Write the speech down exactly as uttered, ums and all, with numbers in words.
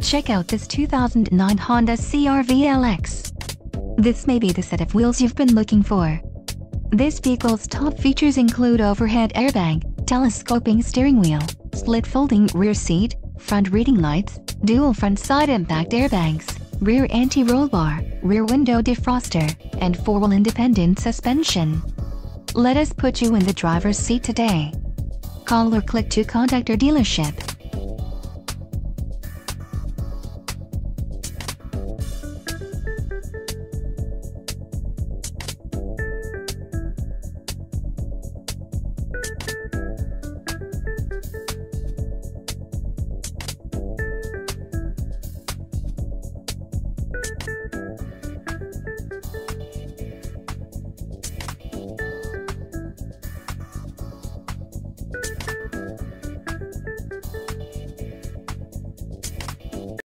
Check out this two thousand nine Honda C R V L X. This may be the set of wheels you've been looking for. This vehicle's top features include overhead airbag, telescoping steering wheel, split folding rear seat, front reading lights, dual front side impact airbags, rear anti-roll bar, rear window defroster, and four-wheel independent suspension. Let us put you in the driver's seat today. Call or click to contact our dealership.